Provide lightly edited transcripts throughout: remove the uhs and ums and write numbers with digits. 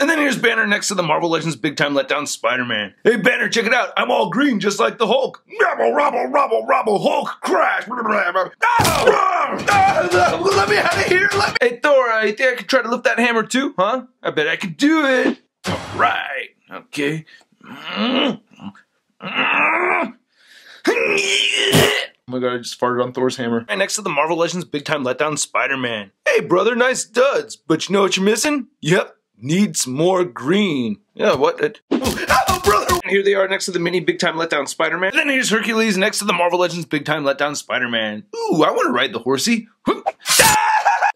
And then here's Banner next to the Marvel Legends Big Time Letdown Spider-Man. Hey Banner, check it out, I'm all green just like the Hulk. Rabble, rabble, rabble, rabble, Hulk crash. Let me out of here, let me. Hey Thor, you think I could try to lift that hammer too, huh? I bet I could do it. All right, okay. Oh my god, I just farted on Thor's hammer. Right next to the Marvel Legends Big Time Letdown Spider-Man. Hey brother, nice duds, but you know what you're missing? Yep. Needs more green. Yeah, what? Oh, brother! And here they are next to the mini Big Time Letdown Spider-Man. And then here's Hercules next to the Marvel Legends Big Time Letdown Spider-Man. Ooh, I want to ride the horsey.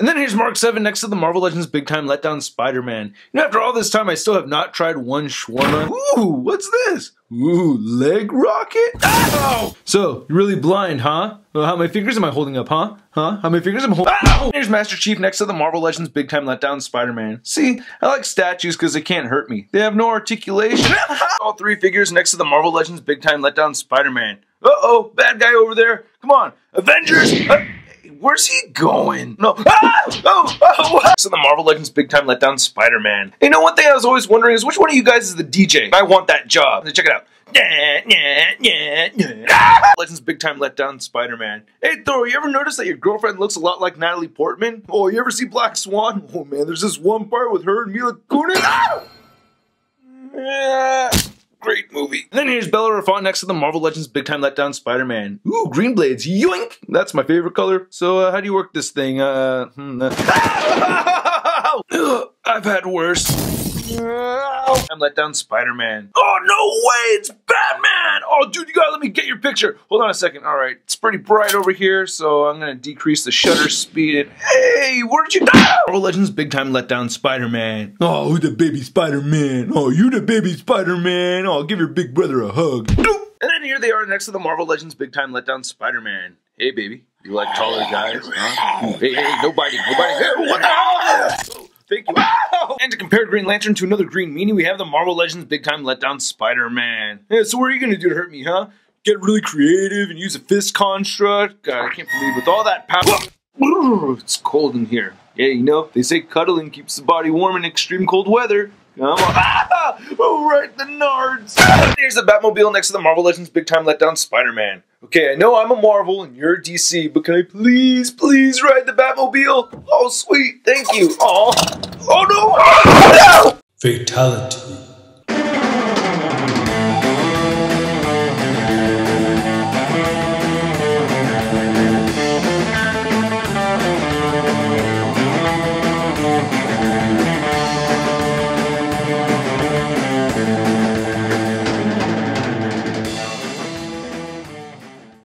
And then here's Mark 7 next to the Marvel Legends Big Time Letdown Spider-Man. And after all this time, I still have not tried one shawarma. Ooh, what's this? Ooh, leg rocket? Ow! So, you're really blind, huh? Well, how many fingers am I holding up, huh? Huh? How many fingers am I holding up? Here's Master Chief next to the Marvel Legends Big Time Letdown Spider-Man. See, I like statues because they can't hurt me. They have no articulation. All three figures next to the Marvel Legends Big Time Letdown Spider-Man. Uh-oh, bad guy over there. Come on, Avengers! Where's he going? No. So the Marvel Legends Big Time Letdown Spider-Man. You know, one thing I was always wondering is which one of you guys is the DJ? I want that job. Check it out. Legends Big Time Letdown Spider-Man. Hey Thor, you ever notice that your girlfriend looks a lot like Natalie Portman? Oh, you ever see Black Swan? Oh man, there's this one part with her and Mila Kunis. Great movie. And then here's Bella Rafon next to the Marvel Legends Big Time Letdown Spider-Man. Ooh, Green Blades, yoink! That's my favorite color. So, how do you work this thing? I've had worse. I'm Letdown Spider-Man. Oh, no way, it's Batman! Oh, dude, you gotta let me get your picture. Hold on a second, all right. It's pretty bright over here, so I'm gonna decrease the shutter speed and, hey, where'd you go? Marvel Legends Big Time Letdown Spider-Man. Oh, who's the baby Spider-Man? Oh, you the baby Spider-Man. Oh, give your big brother a hug. And then here they are next to the Marvel Legends Big Time Letdown Spider-Man. Hey, baby, you like taller guys, huh? Hey, hey, no biting, no biting. Hey, what the hell? Thank you. Wow. And to compare Green Lantern to another green meanie, we have the Marvel Legends Big Time Letdown Spider-Man. Yeah, so what are you gonna do to hurt me, huh? Get really creative and use a fist construct? God, I can't believe with all that power. It's cold in here. Yeah, you know, they say cuddling keeps the body warm in extreme cold weather. Come on. Oh, right, the nards. Here's the Batmobile next to the Marvel Legends Big Time Letdown Spider-Man. Okay, I know I'm a Marvel and you're a DC, but can I please, please ride the Batmobile? Oh, sweet, thank you. Aw. Oh, no. Fatality.